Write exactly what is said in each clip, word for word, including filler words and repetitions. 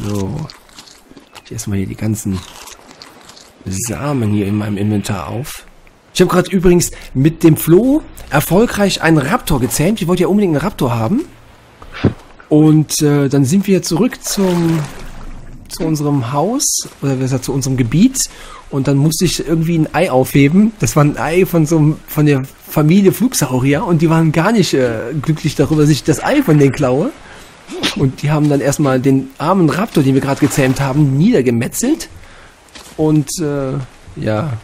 So. Ich esse mal hier die ganzen Samen hier in meinem Inventar auf. Ich habe gerade übrigens mit dem Floh erfolgreich einen Raptor gezähmt. Ich wollte ja unbedingt einen Raptor haben. Und äh, dann sind wir zurück zum, zu unserem Haus, oder besser zu unserem Gebiet. Und dann musste ich irgendwie ein Ei aufheben. Das war ein Ei von so einem, von der Familie Flugsaurier. Und die waren gar nicht äh, glücklich darüber, dass ich das Ei von denen klaue. Und die haben dann erstmal den armen Raptor, den wir gerade gezähmt haben, niedergemetzelt. Und äh, ja,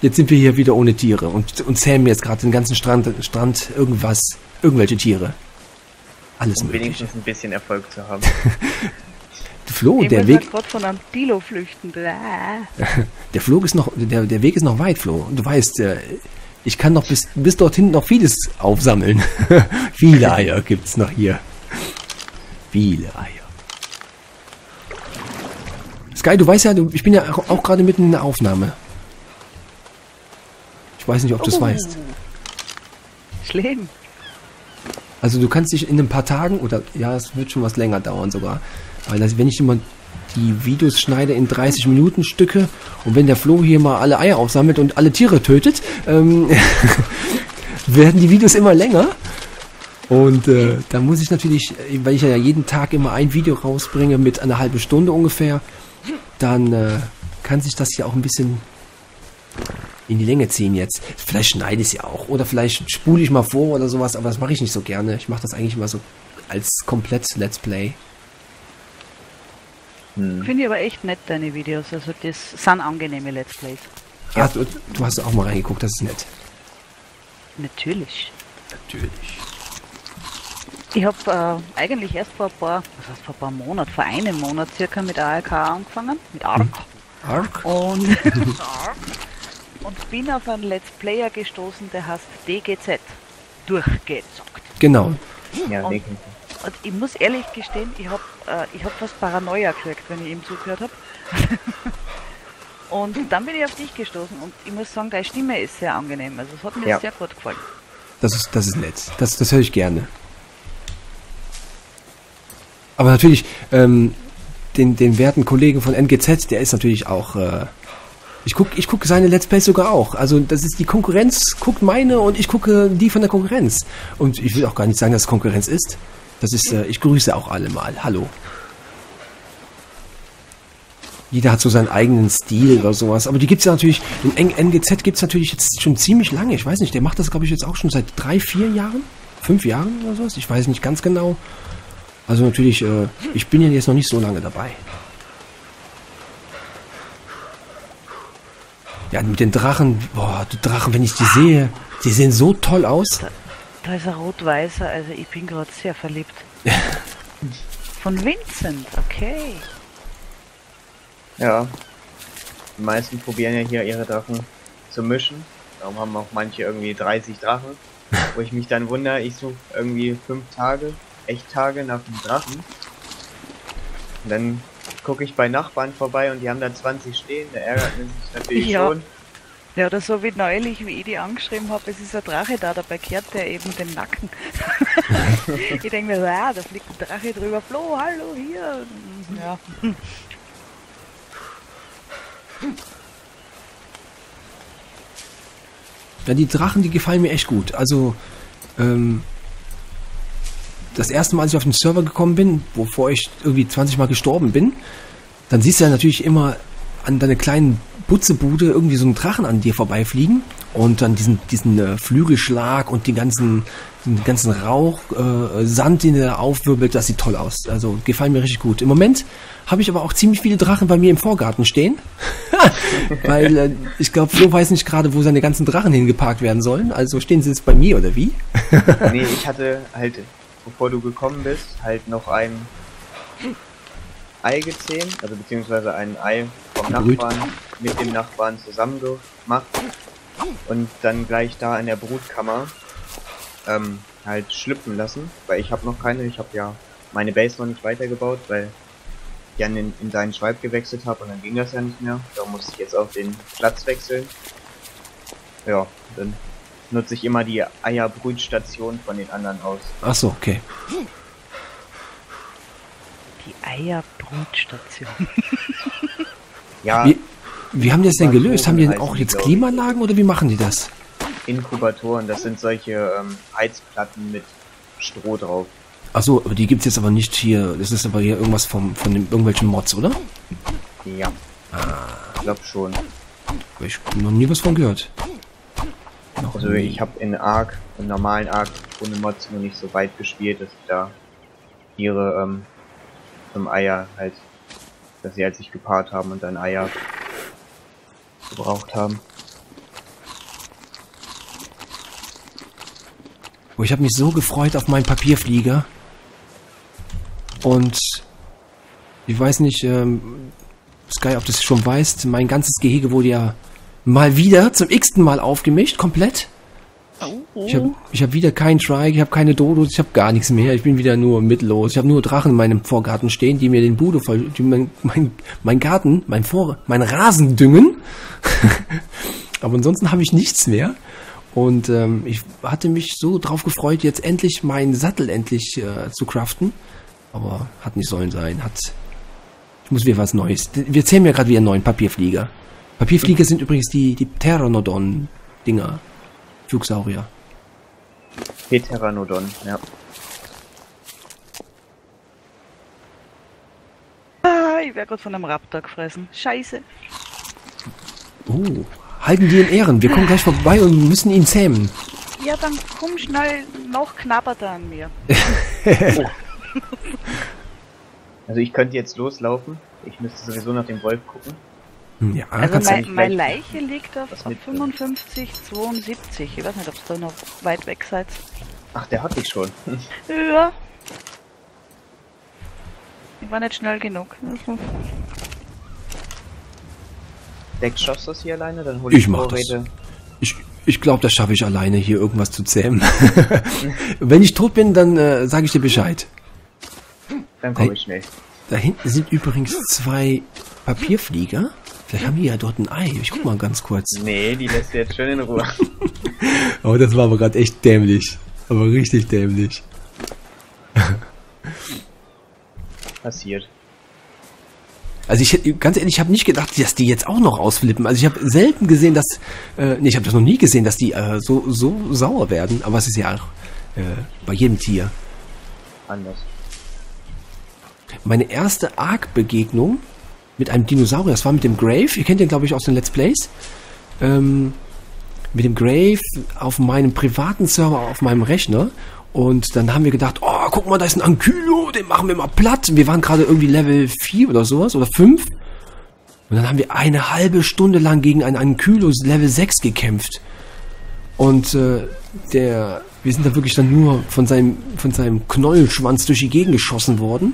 jetzt sind wir hier wieder ohne Tiere und, und zähmen jetzt gerade den ganzen Strand, Strand irgendwas, irgendwelche Tiere. Alles um möglich. Wenigstens ein bisschen Erfolg zu haben. Flo, ich der Weg. Von einem Dilo flüchten. Der Flug ist noch, der, der Weg ist noch weit, Flo. Du weißt, ich kann noch bis, bis dorthin noch vieles aufsammeln. Viele Eier gibt's noch hier. Viele Eier. Sky, du weißt ja, du, ich bin ja auch gerade mitten in der Aufnahme. Ich weiß nicht, ob du es oh. weißt. Schlimm. Also du kannst dich in ein paar Tagen, oder ja, es wird schon was länger dauern sogar, weil das, wenn ich immer die Videos schneide in dreißig Minuten Stücke und wenn der Flo hier mal alle Eier aufsammelt und alle Tiere tötet, ähm, werden die Videos immer länger und äh, da muss ich natürlich, weil ich ja jeden Tag immer ein Video rausbringe mit einer halben Stunde ungefähr, dann äh, kann sich das hier auch ein bisschen in die Länge ziehen jetzt. Vielleicht schneide ich es ja auch. Oder vielleicht spule ich mal vor oder sowas. Aber das mache ich nicht so gerne. Ich mache das eigentlich immer so als komplett Let's Play. Hm. Finde ich aber echt nett, deine Videos. Also das sind angenehme Let's Plays. Ja, du, du hast auch mal reingeguckt. Das ist nett. Natürlich. Natürlich. Ich habe äh, eigentlich erst vor ein paar, was heißt vor ein paar Monaten, vor einem Monat circa mit A R K angefangen. Mit ARK. Hm. ARK? Und... Und bin auf einen Let's Player gestoßen, der heißt D G Z. Durchgezockt. Genau. Ja, und, und ich muss ehrlich gestehen, ich habe äh, ich hab fast Paranoia gekriegt, wenn ich ihm zugehört habe. Und dann bin ich auf dich gestoßen und ich muss sagen, deine Stimme ist sehr angenehm. Also es hat mir ja. sehr gut gefallen. Das ist, das ist nett. Das, das höre ich gerne. Aber natürlich, ähm, den, den werten Kollegen von N G Z, der ist natürlich auch... Äh, Ich gucke ich guck seine Let's Plays sogar auch. Also das ist die Konkurrenz, guckt meine und ich gucke die von der Konkurrenz. Und ich will auch gar nicht sagen, dass es Konkurrenz ist. Das ist, äh, ich grüße auch alle mal. Hallo. Jeder hat so seinen eigenen Stil oder sowas. Aber die gibt es ja natürlich, in N G Z gibt es natürlich jetzt schon ziemlich lange. Ich weiß nicht, der macht das, glaube ich, jetzt auch schon seit drei, vier Jahren? Fünf Jahren oder sowas? Ich weiß nicht ganz genau. Also natürlich, äh, ich bin ja jetzt noch nicht so lange dabei. Ja, mit den Drachen, boah, die Drachen, wenn ich die sehe, die sehen so toll aus. Da, da ist ein rot-weißer, also ich bin gerade sehr verliebt. Von Vincent, okay. Ja, die meisten probieren ja hier ihre Drachen zu mischen. Darum haben auch manche irgendwie dreißig Drachen, wo ich mich dann wundere, ich suche irgendwie fünf Tage, echt Tage nach dem Drachen. Und dann... gucke ich bei Nachbarn vorbei und die haben da zwanzig stehen, da ärgert man sich natürlich ja. schon. Ja, oder so wie neulich, wie ich die angeschrieben habe, es ist ein Drache da, dabei kehrt der eben den Nacken. Ich denke mir, ah, da fliegt ein Drache drüber, Flo, hallo, hier. Ja. Ja, die Drachen, die gefallen mir echt gut. Also, ähm... das erste Mal, als ich auf den Server gekommen bin, wovor ich irgendwie zwanzig Mal gestorben bin, dann siehst du ja natürlich immer an deiner kleinen Butzebude irgendwie so einen Drachen an dir vorbeifliegen und dann diesen, diesen äh, Flügelschlag und den ganzen, den ganzen Rauch, äh, Sand, den er aufwirbelt, das sieht toll aus. Also gefallen mir richtig gut. Im Moment habe ich aber auch ziemlich viele Drachen bei mir im Vorgarten stehen, weil äh, ich glaube, Flo weiß nicht gerade, wo seine ganzen Drachen hingeparkt werden sollen. Also stehen sie jetzt bei mir, oder wie? Nee, ich hatte halt... bevor du gekommen bist, halt noch ein Ei gezähmt, also beziehungsweise ein Ei vom Nachbarn mit dem Nachbarn zusammen gemacht und dann gleich da in der Brutkammer ähm, halt schlüpfen lassen, weil ich habe noch keine, ich habe ja meine Base noch nicht weitergebaut, weil ich dann in, in seinen Schweib gewechselt habe und dann ging das ja nicht mehr, da musste ich jetzt auf den Platz wechseln. Ja, dann nutze ich immer die Eierbrütstation von den anderen aus. Ach so, okay. Die Eierbrutstation. Ja. Wie, wie haben die das denn gelöst? Haben die denn auch jetzt Klimaanlagen oder wie machen die das? Inkubatoren, das sind solche ähm, Heizplatten mit Stroh drauf. Achso, aber die gibt es jetzt aber nicht hier. Das ist aber hier irgendwas vom, von dem, irgendwelchen Mods, oder? Ja. Ah. Ich glaube schon. Ich habe noch nie was von gehört. Noch also nie. Ich habe in ARK, im normalen ARK, ohne Mods noch nicht so weit gespielt, dass ich da ihre ähm, zum Eier halt, dass sie halt sich gepaart haben und dann Eier gebraucht haben. Oh, ich habe mich so gefreut auf meinen Papierflieger. Und ich weiß nicht, ähm, Sky, ob du es schon weißt, mein ganzes Gehege wurde ja mal wieder zum x-ten Mal aufgemischt, komplett. Ich habe ich hab wieder keinen Trike, ich habe keine Dodos, ich habe gar nichts mehr. Ich bin wieder nur mittellos. Ich habe nur Drachen in meinem Vorgarten stehen, die mir den Bude voll, die mein, mein, mein Garten, mein Vor, mein Rasen düngen. Aber ansonsten habe ich nichts mehr. Und ähm, ich hatte mich so drauf gefreut, jetzt endlich meinen Sattel endlich äh, zu craften. Aber hat nicht sollen sein. Hat. Ich muss wieder was Neues. Wir zählen ja gerade wieder einen neuen Papierflieger. Papierflieger sind übrigens die, die Pteranodon-Dinger. Flugsaurier. Pteranodon, ja. Ah, ich werde gerade von einem Raptor gefressen. Scheiße. Oh. Halten die in Ehren. Wir kommen gleich vorbei und müssen ihn zähmen. Ja, dann komm schnell, noch knabbert er an mir. Oh. Also ich könnte jetzt loslaufen. Ich müsste sowieso nach dem Wolf gucken. Ja, also mein, meine Leiche liegt auf fünfundfünfzig, zweiundsiebzig. Ich weiß nicht, ob es da noch weit weg seid. Ach, der hat dich schon. Ja. Ich war nicht schnell genug. Dex, schaffst du das hier alleine? Dann hol ich ich mach Vorräte. Das. Ich, ich glaube, das schaffe ich alleine, hier irgendwas zu zähmen. Wenn ich tot bin, dann äh, sage ich dir Bescheid. Dann komme ich schnell. Da hinten sind übrigens zwei Papierflieger. Vielleicht haben die ja dort ein Ei. Ich guck mal ganz kurz. Nee, die lässt du jetzt schön in Ruhe. Oh, das war aber gerade echt dämlich. Aber richtig dämlich. Passiert. Also ich, ganz ehrlich, ich habe nicht gedacht, dass die jetzt auch noch ausflippen. Also ich habe selten gesehen, dass, äh, nee, ich habe das noch nie gesehen, dass die äh, so, so sauer werden. Aber es ist ja auch äh, bei jedem Tier anders. Meine erste ARK-Begegnung mit einem Dinosaurier, das war mit dem Grave. Ihr kennt den, glaube ich, aus den Let's Plays. Ähm, mit dem Grave auf meinem privaten Server, auf meinem Rechner. Und dann haben wir gedacht, oh, guck mal, da ist ein Ankylo, den machen wir mal platt. Wir waren gerade irgendwie Level vier oder sowas, oder fünf. Und dann haben wir eine halbe Stunde lang gegen einen Ankylo Level sechs gekämpft. Und äh, der, wir sind da wirklich dann nur von seinem, von seinem Knollschwanz durch die Gegend geschossen worden.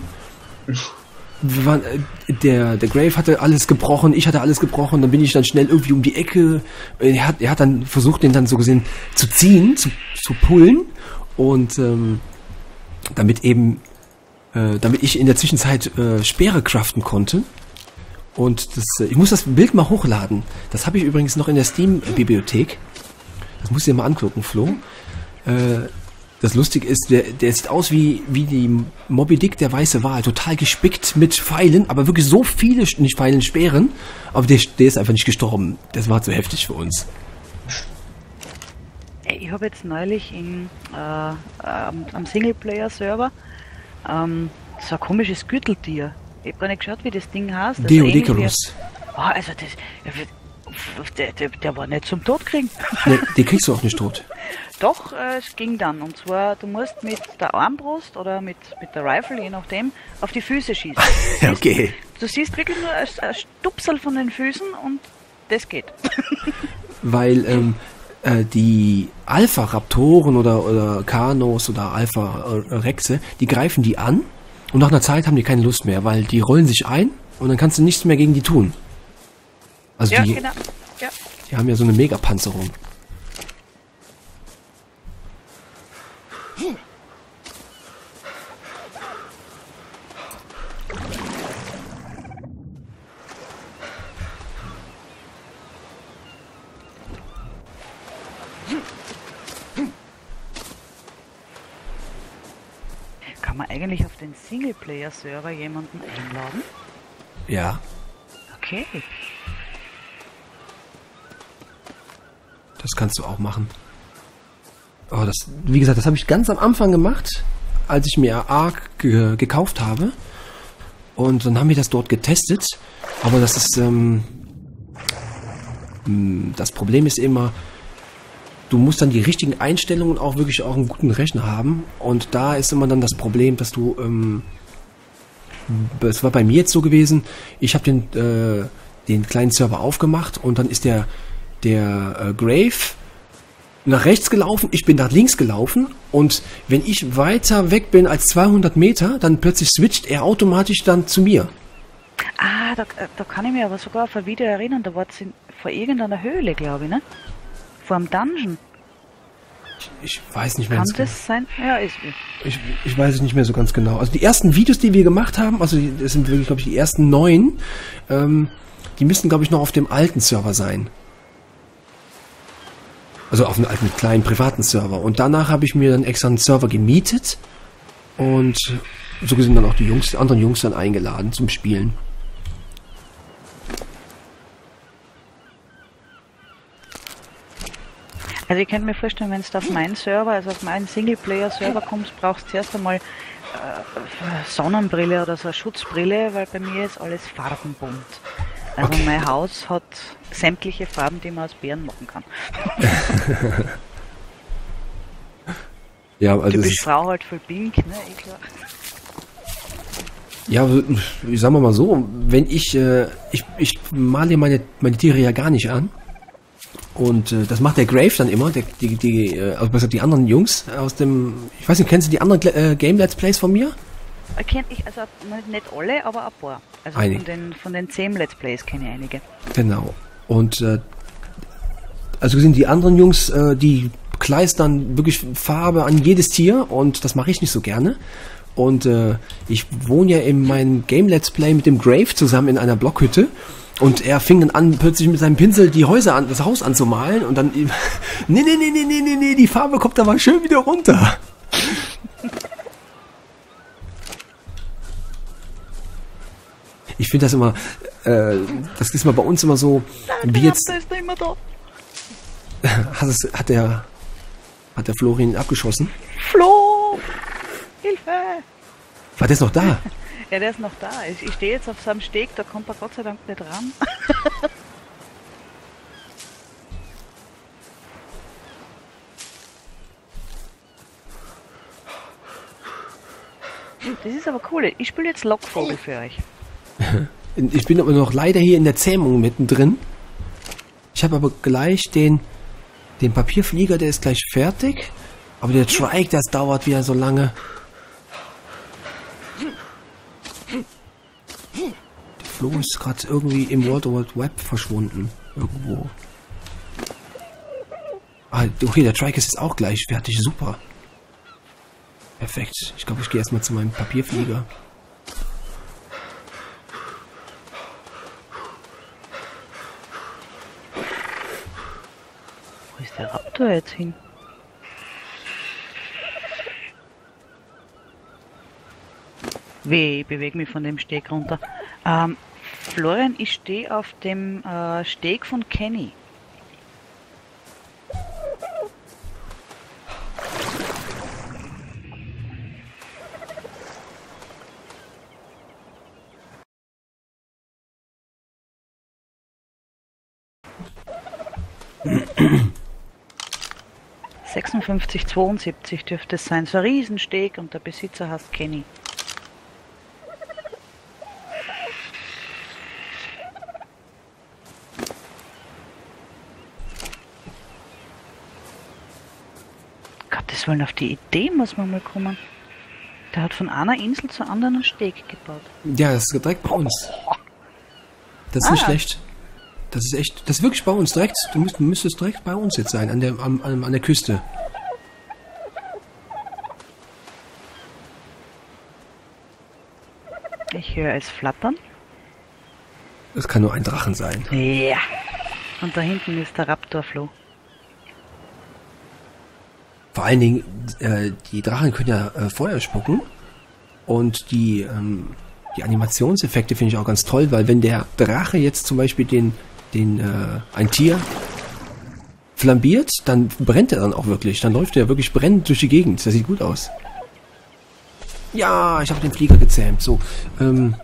Wir waren, äh, der, der Grave hatte alles gebrochen, ich hatte alles gebrochen, dann bin ich dann schnell irgendwie um die Ecke. Er hat, er hat dann versucht, den dann so gesehen zu ziehen, zu, zu pullen. Und ähm, damit eben, äh, damit ich in der Zwischenzeit äh, Speere craften konnte. Und das, äh, ich muss das Bild mal hochladen. Das habe ich übrigens noch in der Steam-Bibliothek. Das musst du dir mal angucken, Flo. Äh, das Lustige ist, der, der sieht aus wie, wie die Moby Dick, der weiße Wal. Total gespickt mit Pfeilen, aber wirklich so viele, nicht Pfeilen, Speeren. Aber der, der ist einfach nicht gestorben. Das war zu heftig für uns. Ich habe jetzt neulich in, äh, ähm, am Singleplayer-Server ähm, so ein komisches Gürteltier. Ich habe gar nicht geschaut, wie das Ding heißt. Also Deodicarus. Oh, also das, der, der, der war nicht zum Tod kriegen. Nee, den kriegst du auch nicht tot. Doch, äh, es ging dann. Und zwar, du musst mit der Armbrust oder mit, mit der Rifle, je nachdem, auf die Füße schießen. Okay. Du siehst, du siehst wirklich nur ein, ein Stupsel von den Füßen und das geht. Weil, ähm, die Alpha-Raptoren oder, oder Kanos oder Alpha-Rexe, die greifen die an und nach einer Zeit haben die keine Lust mehr, weil die rollen sich ein und dann kannst du nichts mehr gegen die tun. Also ja, die, genau. Ja. Die haben ja so eine Megapanzerung. Hm. eigentlich auf den Singleplayer-Server jemanden einladen? Ja. Okay. Das kannst du auch machen. Oh, das, wie gesagt, das habe ich ganz am Anfang gemacht, als ich mir ARK ge gekauft habe. Und dann haben wir das dort getestet. Aber das ist, ähm, das Problem ist immer, du musst dann die richtigen Einstellungen auch wirklich auch einen guten Rechner haben. Und da ist immer dann das Problem, dass du, ähm, das war bei mir jetzt so gewesen, ich habe den, äh, den kleinen Server aufgemacht und dann ist der, der äh, Grave nach rechts gelaufen, ich bin nach links gelaufen und wenn ich weiter weg bin als zweihundert Meter, dann plötzlich switcht er automatisch dann zu mir. Ah, da, da kann ich mir aber sogar auf ein Video erinnern, da war es vor irgendeiner Höhle, glaube ich, ne? Vor einem Dungeon. Ich, ich weiß nicht mehr ganz genau. Kann das sein? Ja, ist ich, ich weiß es nicht mehr so ganz genau. Also die ersten Videos, die wir gemacht haben, also das sind wirklich, glaube ich, die ersten neun, ähm, die müssten, glaube ich, noch auf dem alten Server sein. Also auf einem alten, kleinen, privaten Server. Und danach habe ich mir dann extra einen Server gemietet und so gesehen dann auch die Jungs, die anderen Jungs dann eingeladen zum Spielen. Also ich könnte mir vorstellen, wenn du auf meinen Server, also auf meinen Singleplayer-Server kommst, brauchst du zuerst einmal äh, Sonnenbrille oder so eine Schutzbrille, weil bei mir ist alles farbenbunt. Also okay. Mein Haus hat sämtliche Farben, die man aus Beeren machen kann. Ja, also typisch Frau halt voll pink, ne? Ja, ich sag mal so, wenn ich, äh, ich, ich male meine, meine Tiere ja gar nicht an. Und äh, das macht der Grave dann immer, der, die, die, äh, also besser die anderen Jungs aus dem, ich weiß nicht, kennst du die anderen äh, Game-Let's Plays von mir? Kennt ich, also nicht alle, aber ein paar. Also einige. Von den, von den zehn Let's Plays kenne ich einige. Genau. Und äh, also sind die anderen Jungs, äh, die kleistern wirklich Farbe an jedes Tier und das mache ich nicht so gerne. Und äh, ich wohne ja in meinem Game Let's Play mit dem Grave zusammen in einer Blockhütte. Und er fing dann an, plötzlich mit seinem Pinsel die Häuser an, das Haus anzumalen und dann nee, nee, nee, nee, nee, nee, nee, die Farbe kommt da mal schön wieder runter. Ich finde das immer, äh, das ist mal bei uns immer so, wie jetzt... ist nicht mehr da. Hat, es, hat, der, hat der Florian abgeschossen? Flo! Hilfe! War der ist noch da? Ja, der ist noch da. Ich, ich stehe jetzt auf seinem Steg, da kommt er Gott sei Dank nicht ran. Das ist aber cool. Ich spiele jetzt Lockvogel für euch. Ich bin aber noch leider hier in der Zähmung mittendrin. Ich habe aber gleich den, den Papierflieger, der ist gleich fertig. Aber der Trike, das dauert wieder so lange. Flo ist gerade irgendwie im World Wide Web verschwunden. Irgendwo. Ah, okay, der Trike ist jetzt auch gleich fertig. Super. Perfekt. Ich glaube, ich gehe erstmal zu meinem Papierflieger. Wo ist der Raptor jetzt hin? Weh, ich bewege mich von dem Steg runter. Ähm, Florian, ich stehe auf dem äh, Steg von Kenny. sechsundfünfzig, zweiundsiebzig dürfte es sein. So ein Riesensteg und der Besitzer heißt Kenny. Gottes Willen, auf die Idee muss man mal kommen. Der hat von einer Insel zur anderen einen Steg gebaut. Ja, das ist direkt bei uns. Das ist ah, nicht schlecht. Das ist echt, das ist wirklich bei uns direkt. Du müsstest, müsstest direkt bei uns jetzt sein, an der, an, an der Küste. Ich höre es flattern. Das kann nur ein Drachen sein. Ja. Und da hinten ist der Raptorfloh. Vor allen Dingen, äh, die Drachen können ja äh, Feuer spucken. Und die, ähm, die Animationseffekte finde ich auch ganz toll, weil wenn der Drache jetzt zum Beispiel den, den, äh, ein Tier flambiert, dann brennt er dann auch wirklich. Dann läuft er wirklich brennend durch die Gegend. Das sieht gut aus. Ja, ich habe den Flieger gezähmt. So, ähm,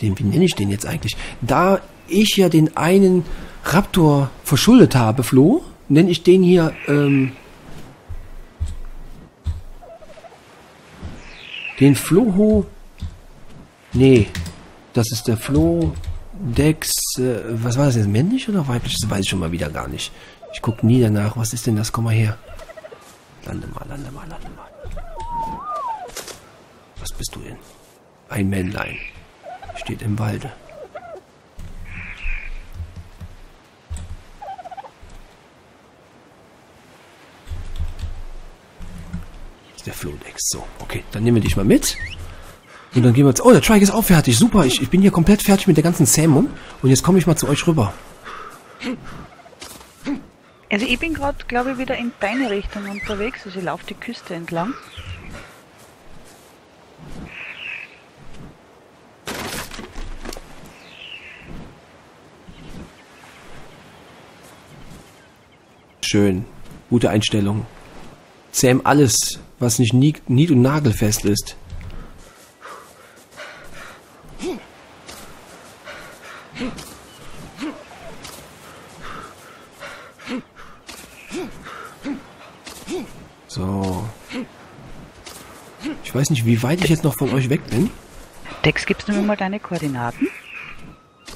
den, wie nenne ich den jetzt eigentlich? Da ich ja den einen Raptor verschuldet habe, Flo, nenne ich den hier, ähm, den Floho, nee, das ist der Flo, Dex, äh, was war das jetzt, männlich oder weiblich? Das weiß ich schon mal wieder gar nicht. Ich gucke nie danach, was ist denn das? Komm mal her. Lande mal, lande mal, lande mal. Was bist du denn? Ein Männlein. Steht im Walde. Der Flodex. So, okay, dann nehmen wir dich mal mit. Und dann gehen wir jetzt... Oh, der Trike ist auch fertig. Super, ich, ich bin hier komplett fertig mit der ganzen Zähmung. Und jetzt komme ich mal zu euch rüber. Also ich bin gerade, glaube ich, wieder in deine Richtung unterwegs. Also ich laufe die Küste entlang. Schön. Gute Einstellung. Zähm alles, was nicht nied- und nagelfest ist. So. Ich weiß nicht, wie weit ich jetzt noch von euch weg bin. Dex, gibst du mir mal deine Koordinaten?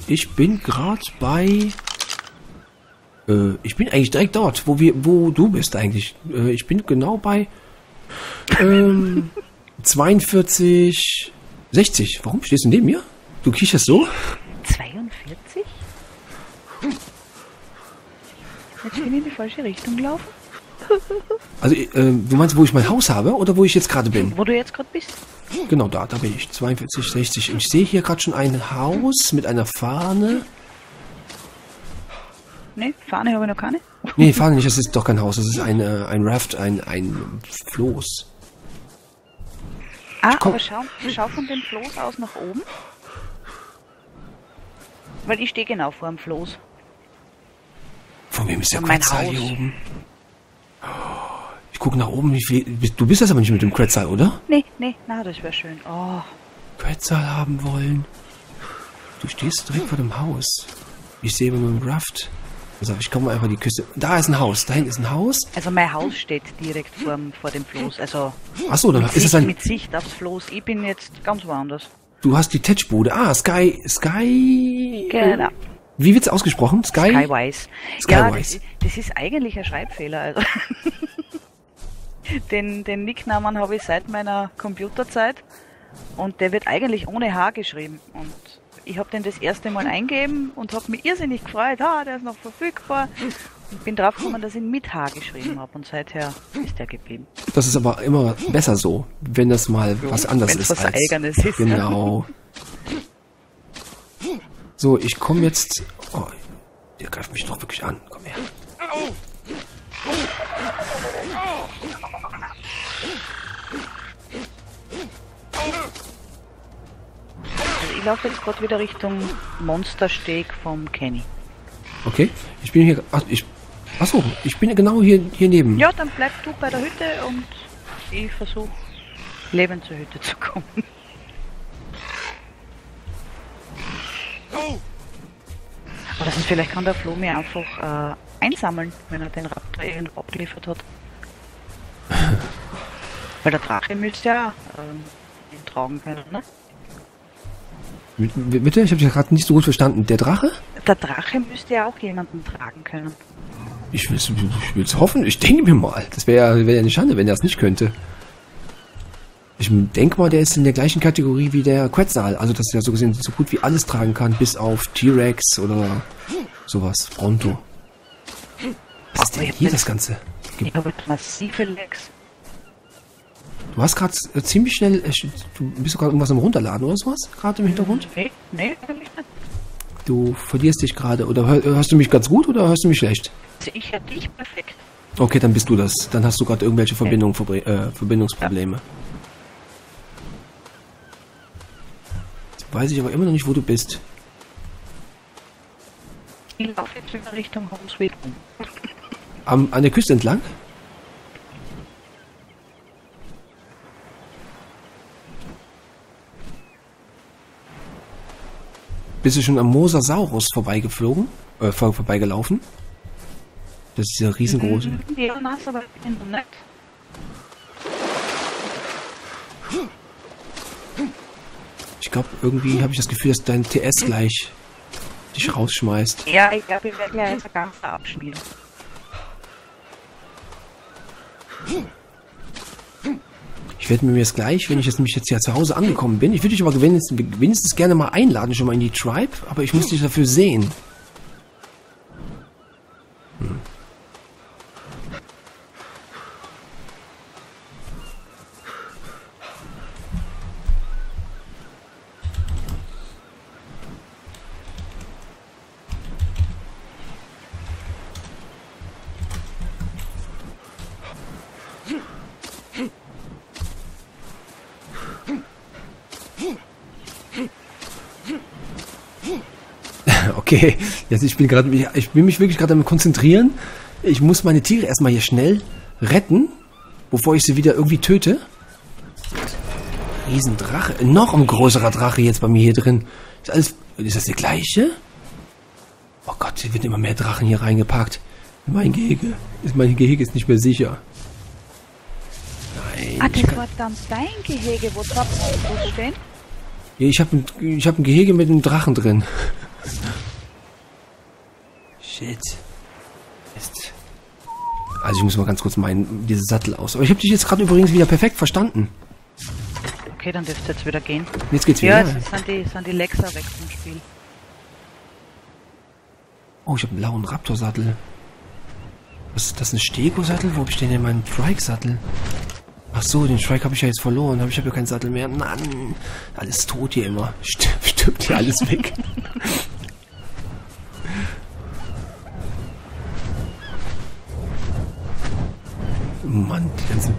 Ich bin gerade bei... Äh, ich bin eigentlich direkt dort, wo wir, wo du bist eigentlich. Äh, ich bin genau bei ähm, zweiundvierzig sechzig. Warum stehst du neben mir? Du kicherst so? zweiundvierzig? Jetzt bin ich in die falsche Richtung gelaufen. Also, äh, du meinst, wo ich mein Haus habe oder wo ich jetzt gerade bin? Wo du jetzt gerade bist. Genau da, da bin ich. zweiundvierzig sechzig. Ich sehe hier gerade schon ein Haus mit einer Fahne. Ne, Fahne habe ich noch keine. Ne, Fahne nicht, das ist doch kein Haus, das ist ein, äh, ein Raft, ein, ein Floß. Ah, aber schau, schau von dem Floß aus nach oben. Weil ich stehe genau vor dem Floß. Von wem ist der Quetzal hier oben? Ich gucke nach oben, wie viel... Du bist das aber nicht mit dem Quetzal, oder? Ne, ne, na, das wäre schön. Oh. Quetzal haben wollen. Du stehst direkt vor dem Haus. Ich sehe nur einen Raft. Also ich komme einfach die Küste. Da ist ein Haus. Da hinten ist ein Haus. Also mein Haus steht direkt vor, vor dem Floß. Also achso, dann ist es ein... Mit Sicht aufs Floß. Ich bin jetzt ganz woanders. Du hast die Tetschbude. Ah, Sky... Sky... Genau. Wie wird's ausgesprochen? Sky... Skywise. Skywise. Ja, das, das ist eigentlich ein Schreibfehler. Also den, den Nicknamen habe ich seit meiner Computerzeit. Und der wird eigentlich ohne H geschrieben. Und... Ich habe den das erste Mal eingegeben und habe mich irrsinnig gefreut, ah, der ist noch verfügbar. Ich bin drauf gekommen, dass ich ihn mit H geschrieben habe und seither ist der geblieben. Das ist aber immer besser so, wenn das mal so, was anderes ist. Was als, Eigenes ist. Genau. So, ich komme jetzt... Oh, der greift mich doch wirklich an. Komm her. Ich laufe jetzt gerade wieder Richtung Monstersteg vom Kenny. Okay, ich bin hier... Ach, ich, achso, ich bin genau hier, hier neben. Ja, dann bleib du bei der Hütte und ich versuche, lebend zur Hütte zu kommen. Oder sonst vielleicht kann der Flo mir einfach äh, einsammeln, wenn er den Raptor irgendwo abgeliefert hat. Weil der Drache müsste ja äh, ihn tragen können, ne? Bitte? Ich habe dich gerade nicht so gut verstanden. Der Drache? Der Drache müsste ja auch jemanden tragen können. Ich will es hoffen. Ich denke mir mal. Das wäre ja wär eine Schande, wenn er es nicht könnte. Ich denke mal, der ist in der gleichen Kategorie wie der Quetzal. Also, dass er so gesehen so gut wie alles tragen kann, bis auf T-Rex oder sowas. Bronto. Was ist denn hier das Ganze? Ich habe massive Legs. Du hast gerade ziemlich schnell... Du bist gerade irgendwas am Runterladen oder sowas? Gerade im Hintergrund? Nee, nee. Du verlierst dich gerade. Oder hörst du mich ganz gut oder hörst du mich schlecht? Also ich hör dich perfekt. Okay, dann bist du das. Dann hast du gerade irgendwelche Verbindung, äh, Verbindungsprobleme. Ja. Weiß ich aber immer noch nicht, wo du bist. Ich laufe jetzt in Richtung Home Sweet Home. Am, an der Küste entlang? Bist du schon am Mosasaurus vorbeigeflogen? Äh, vor, vorbeigelaufen? Das ist ja riesengroß. Ja, hast aber Internet. Ich glaube, irgendwie habe ich das Gefühl, dass dein T S gleich dich rausschmeißt. Ja, ich glaube, wir werden ja jetzt ganz abspielen. Ich werde mir jetzt gleich, wenn ich jetzt nämlich jetzt ja zu Hause angekommen bin, ich würde dich aber wenigstens, wenigstens gerne mal einladen, schon mal in die Tribe, aber ich muss dich dafür sehen. Hm. Okay, jetzt ich bin gerade, ich will mich wirklich gerade damit konzentrieren. Ich muss meine Tiere erstmal hier schnell retten, bevor ich sie wieder irgendwie töte. Riesendrache, noch ein größerer Drache jetzt bei mir hier drin. Ist alles, ist das der gleiche? Oh Gott, hier wird immer mehr Drachen hier reingepackt. Mein Gehege, ist mein Gehege ist nicht mehr sicher. Nein. Ach, das war dann dein Gehege, wo drauf stehen? Ja, ich habe ein, ich habe ein Gehege mit einem Drachen drin. Shit. Mist. Also ich muss mal ganz kurz meinen, diesen Sattel aus. Aber ich habe dich jetzt gerade übrigens wieder perfekt verstanden. Okay, dann dürfte jetzt wieder gehen. Jetzt geht's wieder. Ja, jetzt sind die, sind die Lexer weg vom Spiel. Oh, ich habe einen blauen Raptor-Sattel. Was ist das, ein Stego-Sattel? Wo habe ich denn denn meinen Trike-Sattel? Ach so, den Strike habe ich ja jetzt verloren. Ich habe ja keinen Sattel mehr. Mann, alles tot hier immer. Stirbt hier alles weg. Mann, die ganze...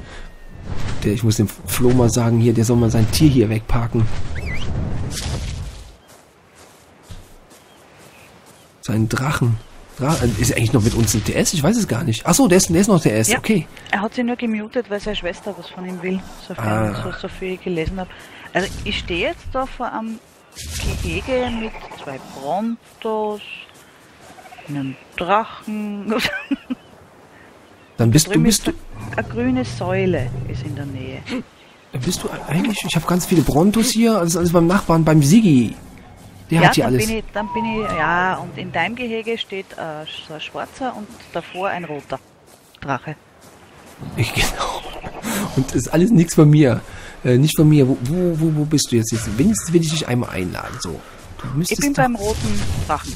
Der, ich muss dem Flo mal sagen, hier, der soll mal sein Tier hier wegparken. Seinen Drachen. Ist er eigentlich noch mit uns im T S? Ich weiß es gar nicht. Achso, der ist, der ist noch T S, ja. Okay. Er hat sich nur gemutet, weil seine Schwester was von ihm will, sofern ah. ich so, so viel gelesen habe. Also ich stehe jetzt da vor einem Gehege mit zwei Brontos, einem Drachen. Dann bist du... Bist du eine grüne Säule ist in der Nähe. Dann bist du eigentlich... Ich habe ganz viele Brontos hier, alles, alles beim Nachbarn, beim Sigi. Der ja, hat hier dann alles. Bin ich, dann bin ich, ja, und in deinem Gehege steht äh, so ein schwarzer und davor ein roter Drache. Ich, genau. Und das ist alles nichts von mir. Äh, nicht von mir. Wo, wo, wo, wo bist du jetzt? jetzt? Wenigstens will ich dich einmal einladen. So. Du ich bin beim roten Drachen.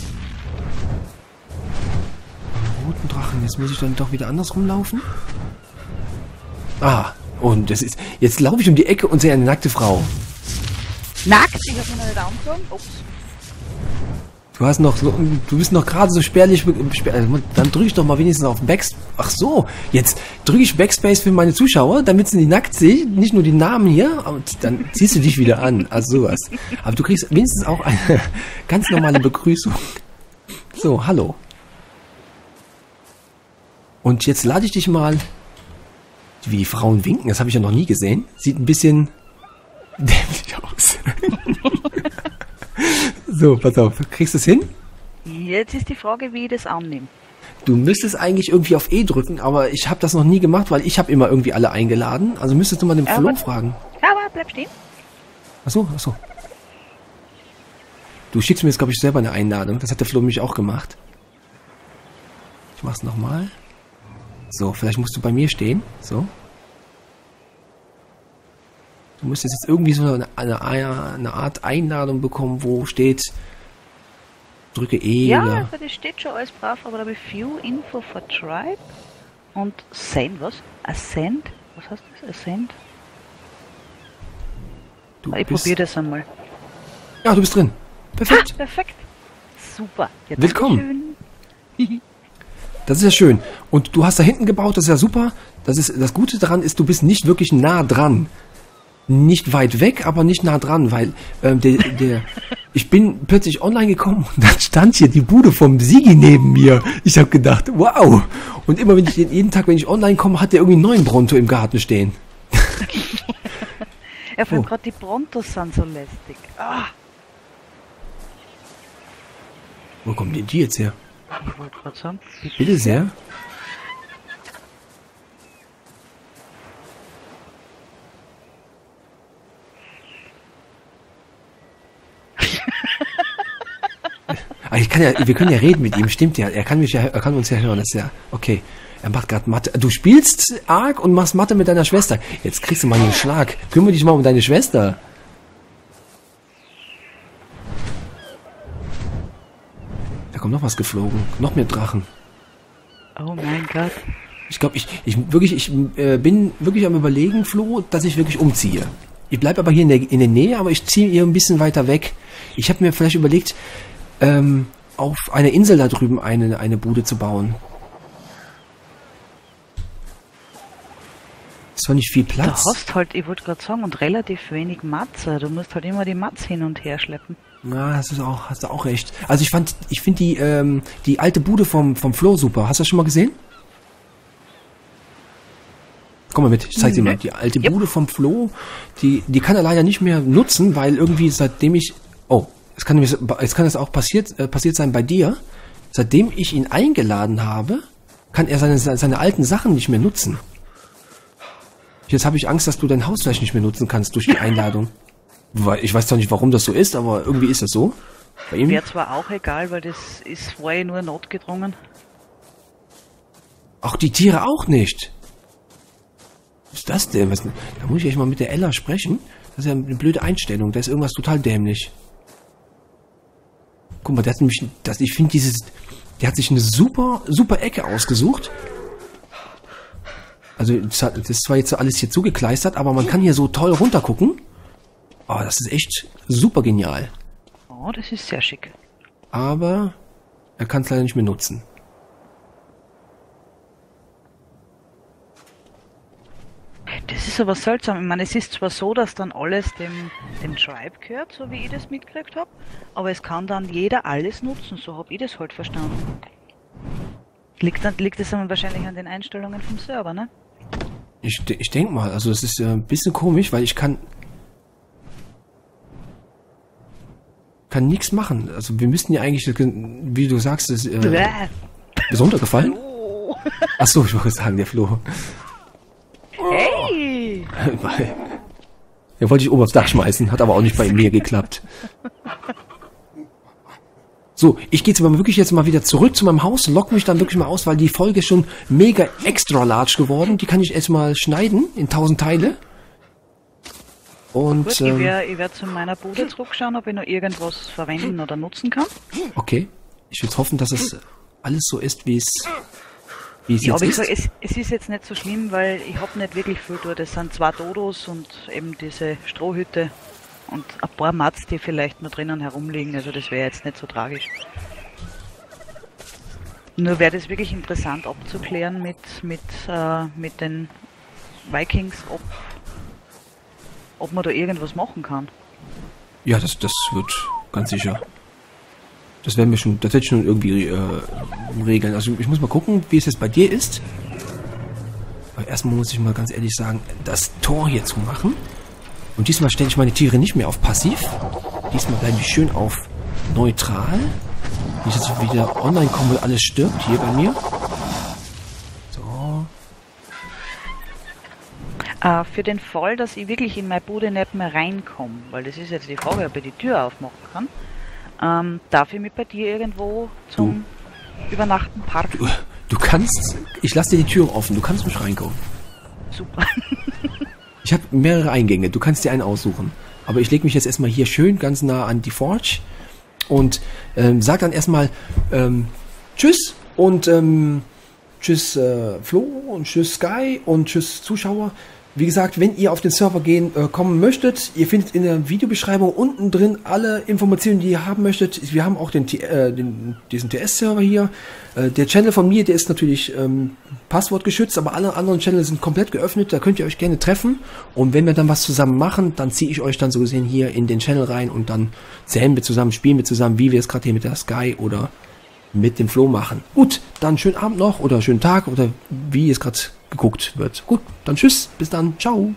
Beim roten Drachen. Jetzt muss ich dann doch wieder andersrum laufen. Ah, und das ist. Jetzt laufe ich um die Ecke und sehe eine nackte Frau. Nackt? Ich habe mir nicht angezogen. Ups. Du hast noch so, du bist noch gerade so spärlich. Spär, dann drücke ich doch mal wenigstens auf Backspace. Ach so, jetzt drücke ich Backspace für meine Zuschauer, damit sie die nackt sehen, nicht nur die Namen hier. Und dann ziehst du dich wieder an. Also sowas. Aber du kriegst wenigstens auch eine ganz normale Begrüßung. So, hallo. Und jetzt lade ich dich mal. Wie die Frauen winken, das habe ich ja noch nie gesehen. Sieht ein bisschen dämlich aus. So, pass auf, kriegst du es hin? Jetzt ist die Frage, wie ich das annehme. Du müsstest eigentlich irgendwie auf E drücken, aber ich habe das noch nie gemacht, weil ich habe immer irgendwie alle eingeladen. Also müsstest du mal den Flo aber, fragen. Aber bleib stehen. Achso, achso. Du schickst mir jetzt, glaube ich, selber eine Einladung. Das hat der Flo mich auch gemacht. Ich mach's nochmal. So, vielleicht musst du bei mir stehen. So. Du müsstest jetzt irgendwie so eine, eine, eine Art Einladung bekommen, wo steht, drücke E. Ja, oder also das steht schon alles brav, aber da habe ich View, Info for Tribe und Send, was? Ascend? Was heißt das? Ascend? Du ich probiere das einmal. Ja, du bist drin. Perfekt. Ah, perfekt. Super. Jetzt willkommen. Das ist ja schön. Und du hast da hinten gebaut, das ist ja super. Das, ist, das Gute daran ist, du bist nicht wirklich nah dran. nicht weit weg, aber nicht nah dran, weil ähm, der, der ich bin plötzlich online gekommen und dann stand hier die Bude vom Sigi neben mir. Ich habe gedacht, wow. Und immer wenn ich jeden Tag, wenn ich online komme, hat der irgendwie einen neuen Bronto im Garten stehen. Ja, vor allem oh. gerade die Brontos sind so lästig. Ah. Wo kommen denn die jetzt her? Ich wollte gerade sagen. Bitte sehr. Ich kann ja, wir können ja reden mit ihm, stimmt ja. Er kann mich ja, er kann uns ja hören, das ist ja okay. Er macht gerade Mathe. Du spielst Ark und machst Mathe mit deiner Schwester. Jetzt kriegst du mal einen Schlag. Kümmere dich mal um deine Schwester. Da kommt noch was geflogen, noch mehr Drachen. Oh mein Gott. Ich glaube, ich, ich wirklich, ich äh, bin wirklich am Überlegen, Flo, dass ich wirklich umziehe. Ich bleibe aber hier in der, in der Nähe, aber ich ziehe hier ein bisschen weiter weg. Ich habe mir vielleicht überlegt, ähm, auf einer Insel da drüben eine, eine Bude zu bauen. Ist doch nicht viel Platz. Du hast halt, ich wollte gerade sagen, und relativ wenig Matze. Du musst halt immer die Matze hin und her schleppen. Na, hast du auch, hast du auch recht. Also ich fand, ich finde die, ähm, die alte Bude vom, vom Flo super. Hast du das schon mal gesehen? Komm mal mit, ich zeig dir mal. Die alte Bude vom Flo, die, die kann er leider nicht mehr nutzen, weil irgendwie seitdem ich... Oh, es kann, jetzt kann das auch passiert, äh, passiert sein bei dir. Seitdem ich ihn eingeladen habe, kann er seine, seine alten Sachen nicht mehr nutzen. Jetzt habe ich Angst, dass du dein Haus vielleicht nicht mehr nutzen kannst durch die Einladung. Weil ich weiß doch nicht, warum das so ist, aber irgendwie ist das so. Bei ihm. Wäre zwar auch egal, weil das ist vorher nur notgedrungen. Auch die Tiere auch nicht. Was ist das denn? Was, da muss ich echt mal mit der Ella sprechen. Das ist ja eine blöde Einstellung. Da ist irgendwas total dämlich. Guck mal, der hat nämlich, das, ich finde dieses, der hat sich eine super, super Ecke ausgesucht. Also das ist zwar jetzt alles hier zugekleistert, aber man kann hier so toll runtergucken. Oh, das ist echt super genial. Oh, das ist sehr schick. Aber er kann es leider nicht mehr nutzen. Das ist aber seltsam. Ich meine, es ist zwar so, dass dann alles dem, dem Tribe gehört, so wie ich das mitgekriegt habe, aber es kann dann jeder alles nutzen, so habe ich das halt verstanden. Liegt, dann, liegt das dann wahrscheinlich an den Einstellungen vom Server, ne? Ich, ich denke mal, also das ist äh, ein bisschen komisch, weil ich kann... kann nichts machen. Also wir müssten ja eigentlich, wie du sagst, das... Äh, ist runtergefallen? Achso, ich wollte sagen, der Flo... Hey! Er wollte ich oben aufs Dach schmeißen, hat aber auch nicht bei mir geklappt. So, ich gehe jetzt aber wirklich jetzt mal wieder zurück zu meinem Haus, lock mich dann wirklich mal aus, weil die Folge ist schon mega extra large geworden. Die kann ich erstmal schneiden in tausend Teile. Und gut, ähm, ich werde werd zu meiner Bude zurückschauen, ob ich noch irgendwas verwenden oder nutzen kann. Okay, ich will hoffen, dass es alles so ist, wie es... Ja, aber ich sag, es, es ist jetzt nicht so schlimm, weil ich habe nicht wirklich viel dort. Es sind zwei Dodos und eben diese Strohhütte und ein paar Mats, die vielleicht noch drinnen herumliegen. Also das wäre jetzt nicht so tragisch. Nur wäre das wirklich interessant abzuklären mit, mit, äh, mit den Vikings, ob, ob man da irgendwas machen kann. Ja, das, das wird ganz sicher. Das werden wir schon, das wird schon irgendwie äh, regeln. Also ich muss mal gucken, wie es jetzt bei dir ist. Aber erstmal muss ich mal ganz ehrlich sagen, das Tor hier zu machen. Und diesmal stelle ich meine Tiere nicht mehr auf passiv. Diesmal bleibe ich schön auf neutral. Nicht, dass ich wieder online komme und alles stirbt hier bei mir. So. Äh, für den Fall, dass ich wirklich in meine Bude nicht mehr reinkomme, weil das ist jetzt die Frage, ob ich die Tür aufmachen kann. Ähm, darf ich mich bei dir irgendwo zum du, Übernachten parken? Du, du kannst... Ich lasse dir die Tür offen. Du kannst mich reinkommen. Super. Ich habe mehrere Eingänge. Du kannst dir einen aussuchen. Aber ich lege mich jetzt erstmal hier schön ganz nah an die Forge und ähm, sag dann erstmal ähm, Tschüss und ähm, Tschüss äh, Flo und Tschüss Sky und Tschüss Zuschauer. Wie gesagt, wenn ihr auf den Server gehen äh, kommen möchtet, ihr findet in der Videobeschreibung unten drin alle Informationen, die ihr haben möchtet. Wir haben auch den, äh, den, diesen T S-Server hier. Äh, der Channel von mir, der ist natürlich ähm, passwortgeschützt, aber alle anderen Channels sind komplett geöffnet. Da könnt ihr euch gerne treffen. Und wenn wir dann was zusammen machen, dann ziehe ich euch dann so gesehen hier in den Channel rein und dann zählen wir zusammen, spielen wir zusammen, wie wir es gerade hier mit der Sky oder mit dem Flo machen. Gut, dann schönen Abend noch oder schönen Tag oder wie ihr es gerade geguckt wird. Gut, dann tschüss, bis dann, ciao.